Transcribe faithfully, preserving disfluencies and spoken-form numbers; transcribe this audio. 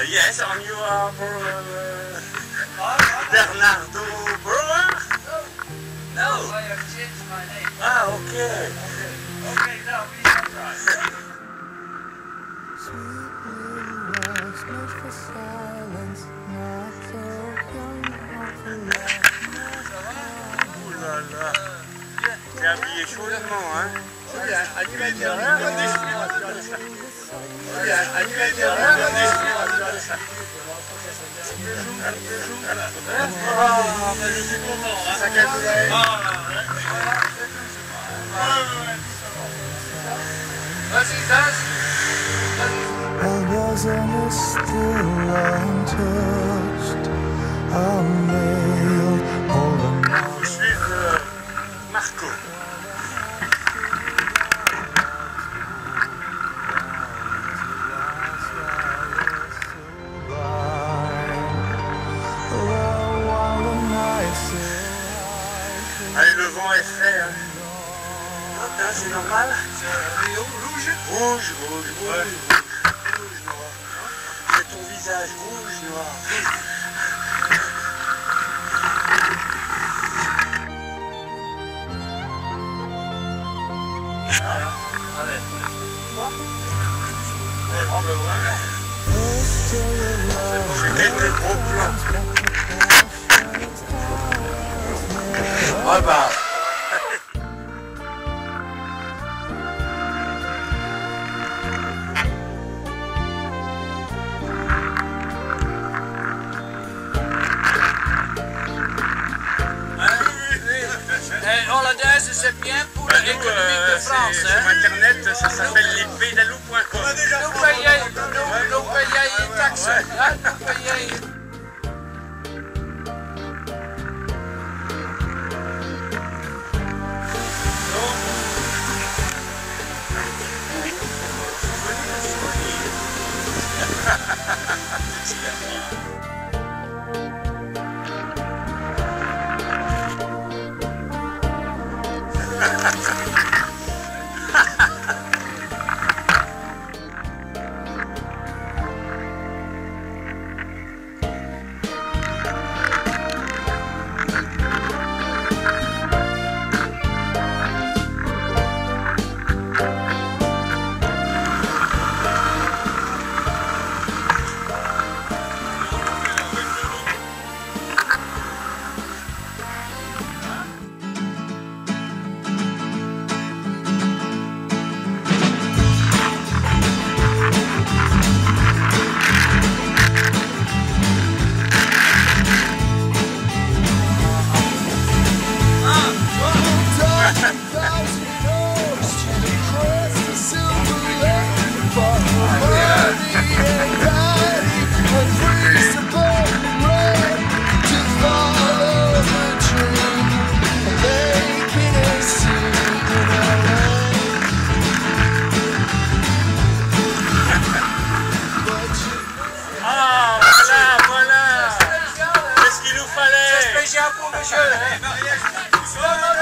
Uh, yes, are you uh, for, uh, Bernardo Burlar? No. No. I have changed my name. Ah, okay. Okay, okay now we have right. Sweet blue words made for silence, not so young, not for love. Ouh là là. T'es habillé chaudement, hein? C'est bien, à du mètre derrière, c'est bien, à du mètre derrière, I wasn't still untouched. I made all the money. Je suis Marco. Allez, le vent est frais, hein. Hop, hein, c'est normal. C'est rouge. Rouge, rouge, rouge, ouais. Rouge, noir. C'est ton visage, rouge, noir. Allez. C'était le gros plan. Bye bye. Hollandaise, c'est bien pour bah l'économie euh, de France. Sur hein. Internet, ça s'appelle lespedalou point com. Nous payons les taxes. Pour monsieur, non, non, non.